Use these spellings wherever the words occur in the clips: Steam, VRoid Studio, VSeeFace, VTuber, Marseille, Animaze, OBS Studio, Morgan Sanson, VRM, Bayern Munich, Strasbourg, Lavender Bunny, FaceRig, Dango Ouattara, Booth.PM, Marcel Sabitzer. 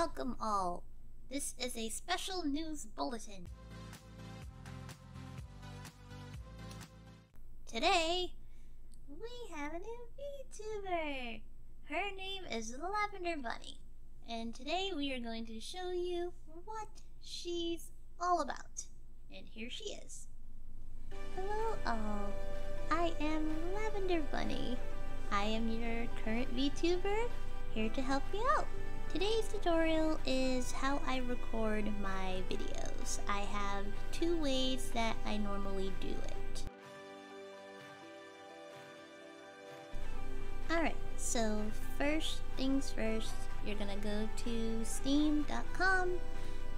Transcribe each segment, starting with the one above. Welcome all. This is a special news bulletin. Today, we have a new VTuber. Her name is Lavender Bunny. And today we are going to show you what she's all about. And here she is. Hello all, I am Lavender Bunny. I am your current VTuber, here to help you out. Today's tutorial is how I record my videos. I have two ways that I normally do it. Alright, so first things first, you're gonna go to steam.com.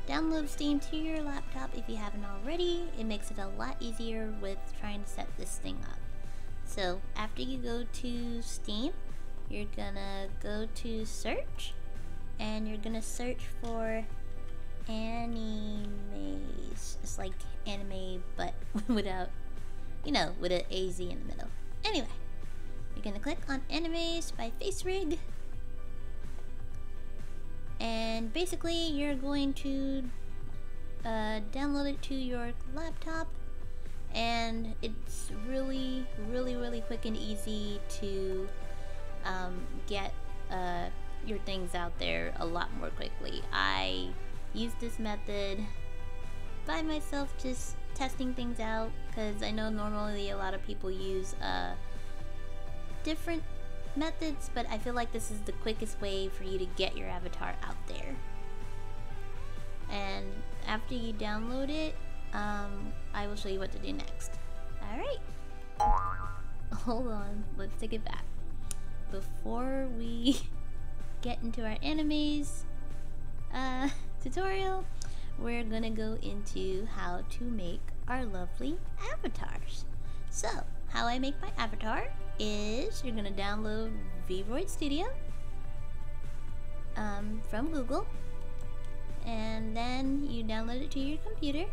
Download Steam to your laptop if you haven't already. It makes it a lot easier with trying to set this thing up. So after you go to Steam, you're gonna go to search, and you're gonna search for Animaze. It's like anime, but without, with an AZ in the middle. Anyway, you're gonna click on Animaze by FaceRig. And basically, you're going to download it to your laptop, and it's really quick and easy to get your things out there a lot more quickly. I use this method by myself, just testing things out, because I know normally a lot of people use different methods, but I feel like this is the quickest way for you to get your avatar out there. And after you download it, I will show you what to do next. Alright, hold on, let's take it back. Before we get into our Animaze tutorial, we're gonna go into how to make our lovely avatars. So, how I make my avatar is you're gonna download VRoid Studio from Google, and then you download it to your computer.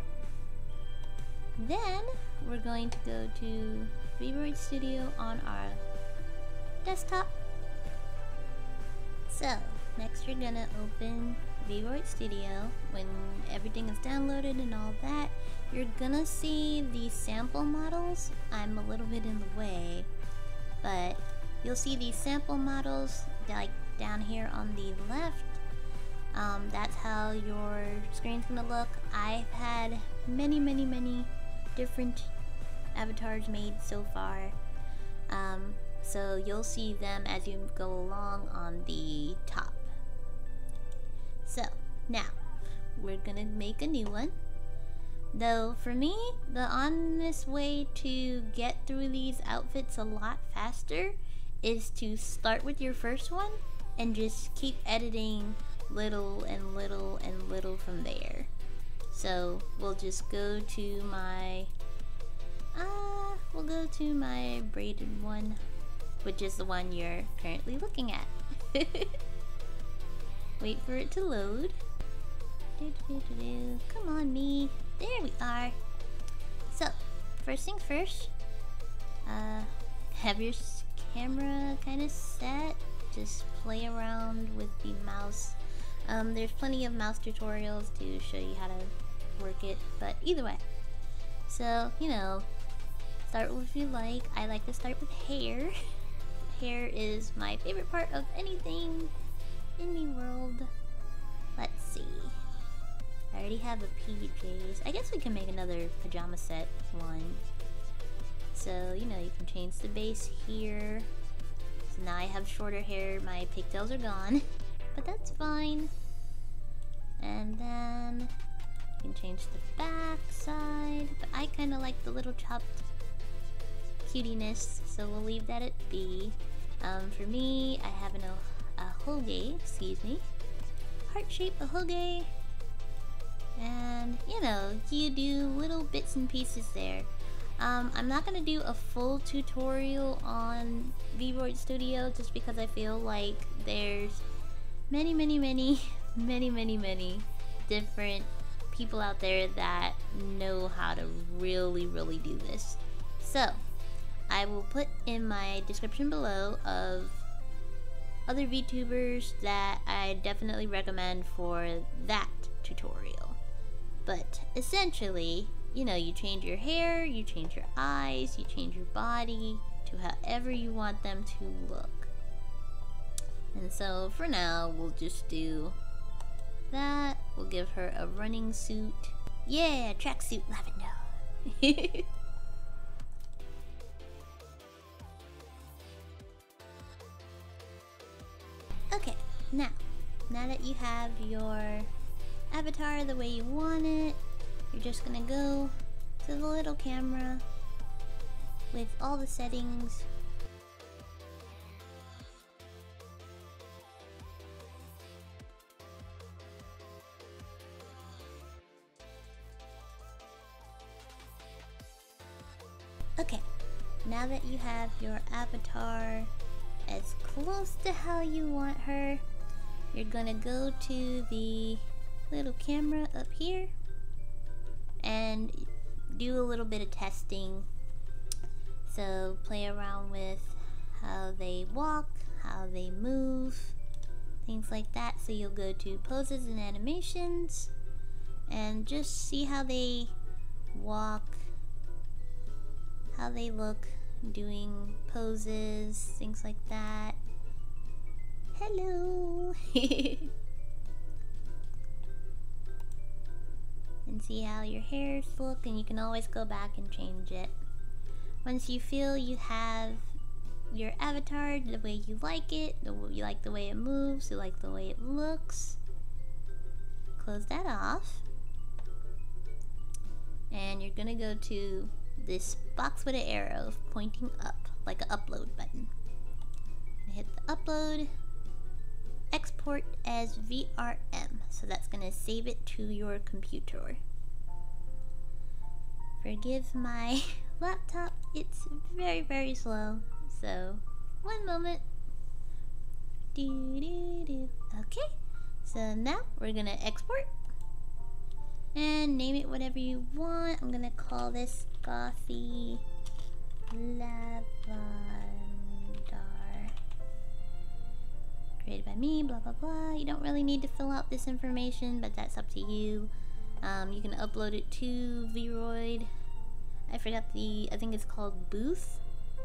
Then we're going to go to VRoid Studio on our desktop. So next you're gonna open VRoid Studio. When everything is downloaded and all that, you're gonna see the sample models. I'm a little bit in the way, but you'll see these sample models like down here on the left. That's how your screen's gonna look. I've had many different avatars made so far, so you'll see them as you go along on the top. So now we're gonna make a new one. Though for me, the honest way to get through these outfits a lot faster is to start with your first one and just keep editing little and little and little from there. So we'll just go to my we'll go to my braided one, which is the one you're currently looking at. Wait for it to load. Come on, me. There we are. So, first thing first, have your camera kind of set. Just play around with the mouse. There's plenty of mouse tutorials to show you how to work it, but either way. So, start with what you like. I like to start with hair. Hair is my favorite part of anything in the world. Let's see. I already have a PJs. I guess we can make another pajama set one. So, you can change the base here. So now I have shorter hair. My pigtails are gone. But that's fine. And then you can change the back side. But I kind of like the little chopped cutiness, so we'll leave that at B. For me, I have an ahoge, heart-shaped ahoge. And, you do little bits and pieces there. I'm not going to do a full tutorial on VRoid Studio just because I feel like there's many different people out there that know how to really do this. So, I will put in my description below of other VTubers that I definitely recommend for that tutorial. But essentially, you know, you change your hair, you change your eyes, you change your body to however you want them to look. And so for now, we'll just do that. We'll give her a running suit. Yeah, tracksuit Lavender. Okay, now that you have your avatar the way you want it, you're just gonna go to the little camera with all the settings. Okay, now that you have your avatar as close to how you want her, you're gonna go to the little camera up here and do a little bit of testing. So play around with how they walk, how they move, things like that. So you'll go to poses and animations and just see how they walk, how they look doing poses, things like that. Hello. And see how your hairs look, and you can always go back and change it. Once you feel you have your avatar the way you like it, you like the way it moves, you like the way it looks, close that off. And you're gonna go to this box with an arrow pointing up, like an upload button. Hit the upload, export as VRM. So that's gonna save it to your computer. Forgive my laptop, it's very, very slow. So, one moment. Okay, so now we're gonna export and name it whatever you want. I'm gonna call this Gothy Lavender. Created by me, blah blah blah. You don't really need to fill out this information, but that's up to you. You can upload it to VRoid. I forgot the, I think it's called Booth.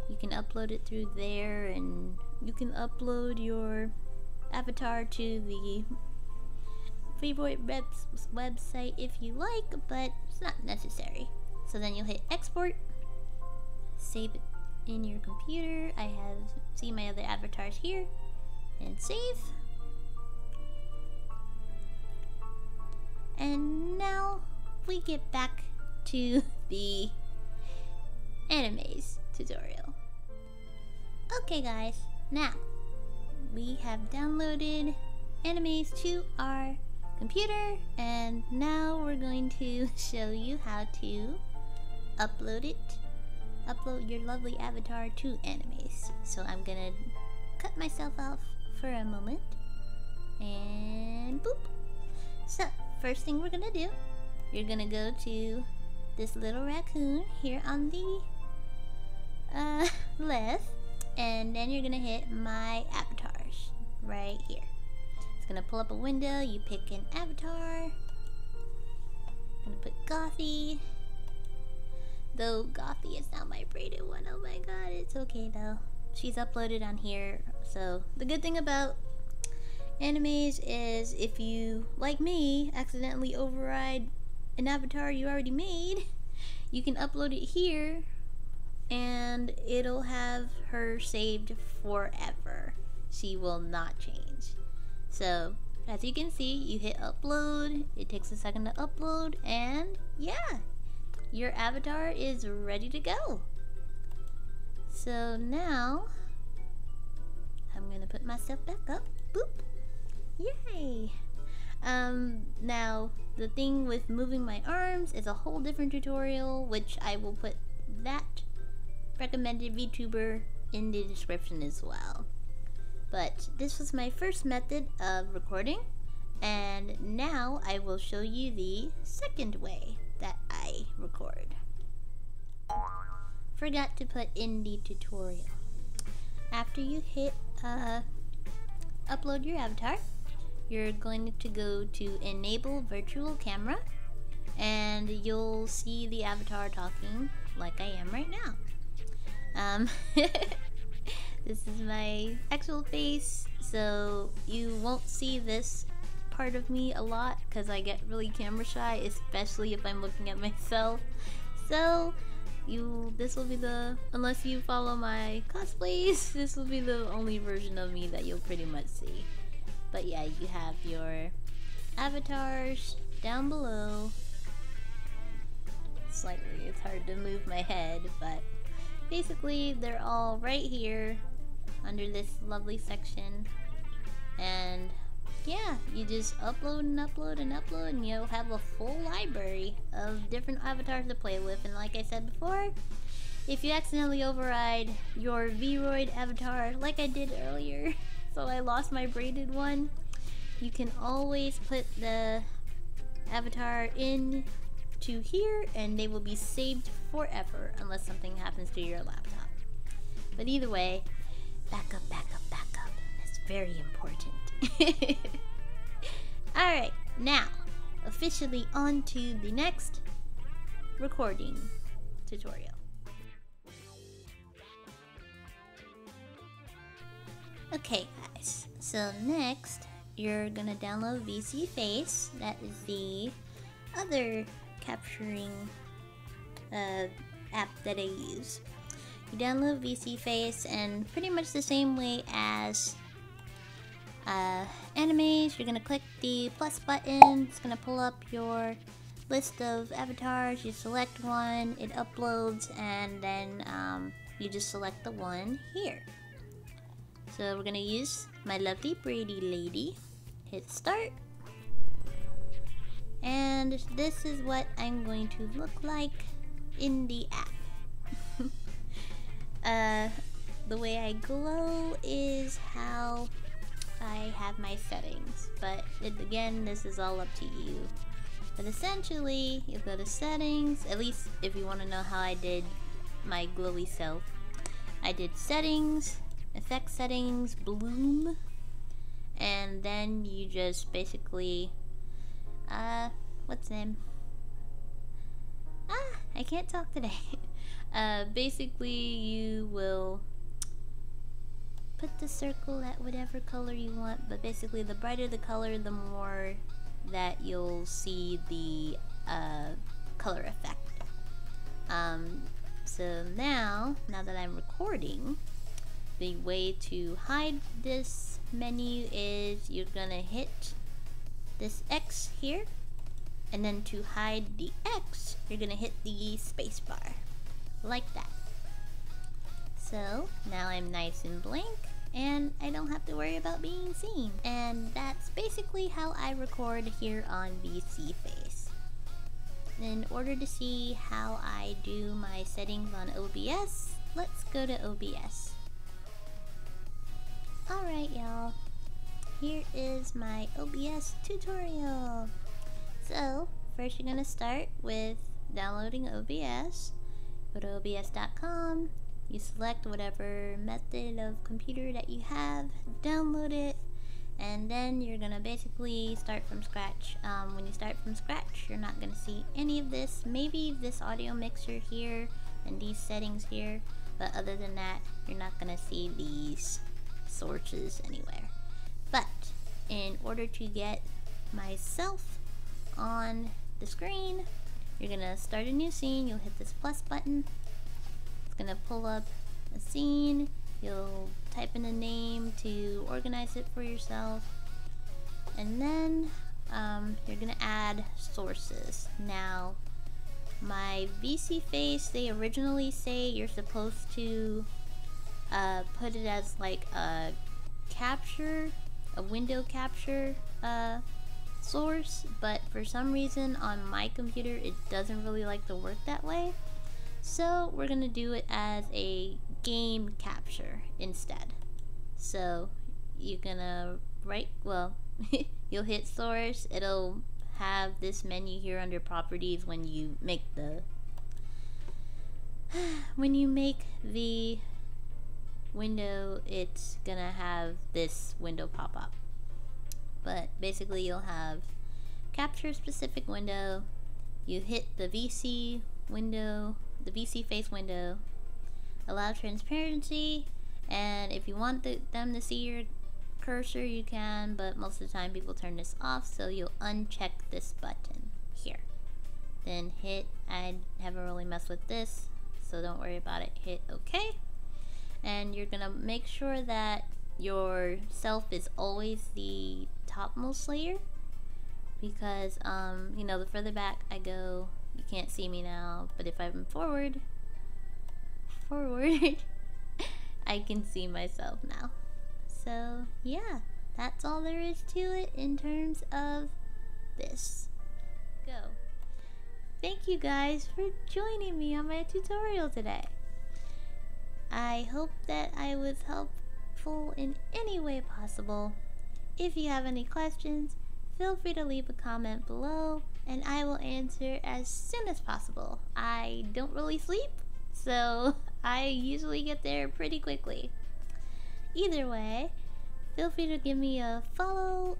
You can upload it through there, and you can upload your avatar to the VRoid website if you like, but it's not necessary. So then you'll hit export, save it in your computer. I have seen my other avatars here, and save. And now we get back to the Animaze tutorial. Okay guys, now we have downloaded Animaze to our computer, and now we're going to show you how to upload your lovely avatar to Animaze. So I'm gonna cut myself off for a moment, and boop. So first thing we're gonna do, you're gonna go to this little raccoon here on the left, and then you're gonna hit my avatars right here. It's gonna pull up a window. You pick an avatar. I'm gonna put Gothy. Though Gothy is not my braided one. Oh my god, it's okay though. She's uploaded on here. So the good thing about Animaze is if you, like me, accidentally override an avatar you already made, you can upload it here and it'll have her saved forever. She will not change. So as you can see, you hit upload, it takes a second to upload, and yeah, your avatar is ready to go. So now I'm gonna put myself back up. Boop. Yay. Now the thing with moving my arms is a whole different tutorial, which I will put that recommended VTuber in the description as well. But this was my first method of recording, and now I will show you the second way that I record. Forgot to put in the tutorial. After you hit upload your avatar, you're going to go to enable virtual camera, and you'll see the avatar talking like I am right now. This is my actual face, so you won't see this part of me a lot because I get really camera shy, especially if I'm looking at myself. So this will be the, unless you follow my cosplays, this will be the only version of me that you'll pretty much see. But yeah, you have your avatars down below. Slightly, it's hard to move my head, but basically they're all right here under this lovely section. And yeah, you just upload and upload and upload, and you'll have a full library of different avatars to play with. And like I said before, if you accidentally override your VRoid avatar like I did earlier, so I lost my braided one, you can always put the avatar in to here and they will be saved forever unless something happens to your laptop. But either way, backup, backup, backup. That's very important. Alright, now officially on to the next recording tutorial. Okay guys, so next you're gonna download VSeeFace. That is the other capturing app that I use. You download VSeeFace, and pretty much the same way as Animaze, you're gonna click the plus button. It's gonna pull up your list of avatars. You select one, it uploads, and then you just select the one here. So we're gonna use my lovely Brady lady. Hit start. And this is what I'm going to look like in the app. The way I glow is how I have my settings, but again, this is all up to you. But essentially, you go to settings, at least if you want to know how I did my glowy self. I did settings, effect settings, bloom, and then you just basically what's name? Ah, I can't talk today. Basically, you will put the circle at whatever color you want, but basically the brighter the color, the more that you'll see the color effect. So now that I'm recording, the way to hide this menu is you're gonna hit this X here, and then to hide the X, you're gonna hit the space bar like that. So now I'm nice and blank, and I don't have to worry about being seen. And that's basically how I record here on VSeeFace. In order to see how I do my settings on OBS, let's go to OBS. Alright y'all, here is my OBS tutorial. So first you're gonna start with downloading OBS. Go to obs.com, you select whatever method of computer that you have, download it, and then you're gonna basically start from scratch. When you start from scratch, you're not gonna see any of this, maybe this audio mixer here and these settings here, but other than that, you're not gonna see these sources anywhere. But in order to get myself on the screen, you're gonna start a new scene, you'll hit this plus button, it's gonna pull up a scene, you'll type in a name to organize it for yourself, and then you're gonna add sources. Now my VSeeFace, they originally say you're supposed to put it as like a capture, a window capture source, but for some reason on my computer it doesn't really like to work that way, so we're gonna do it as a game capture instead. So you're gonna you'll hit source, it'll have this menu here under properties when you make the window, it's gonna have this window pop up. But basically you'll have capture specific window, you hit the VC window, the VSeeFace window, allow transparency, and if you want them to see your cursor you can, but most of the time people turn this off, so you'll uncheck this button here. Then hit, I haven't really messed with this, so don't worry about it, hit OK. And you're gonna make sure that your self is always the topmost layer, because you know, the further back I go, you can't see me now, but if I'm forward I can see myself now. So yeah, that's all there is to it in terms of this. Go. Thank you guys for joining me on my tutorial today. I hope that I was helpful in any way possible. If you have any questions, feel free to leave a comment below and I will answer as soon as possible. I don't really sleep, so I usually get there pretty quickly. Either way, feel free to give me a follow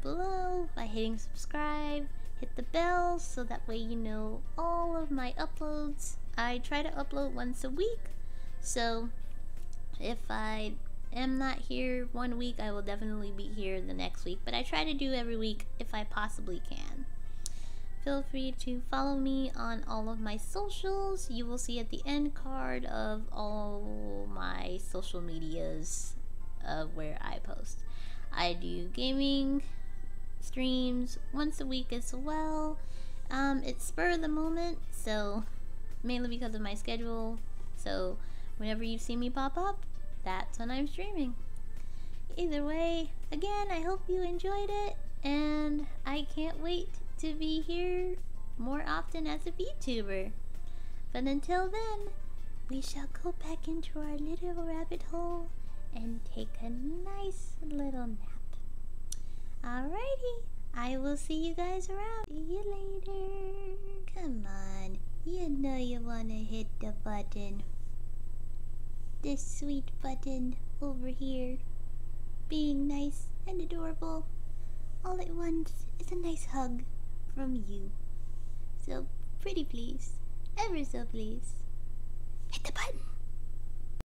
below by hitting subscribe, hit the bell so that way you know all of my uploads. I try to upload once a week, so if I am not here one week, I will definitely be here the next week, but I try to do every week if I possibly can. Feel free to follow me on all of my socials. You will see at the end card of all my social medias of where I post. I do gaming streams once a week as well. It's spur of the moment, so mainly because of my schedule. So whenever you see me pop up, that's when I'm streaming. Either way, again, I hope you enjoyed it, and I can't wait to be here more often as a VTuber. But until then, we shall go back into our little rabbit hole and take a nice little nap. Alrighty, I will see you guys around. See you later. Come on, you know you wanna hit the button. This sweet button over here, being nice and adorable. All it wants is a nice hug from you. So pretty please, ever so please, hit the button.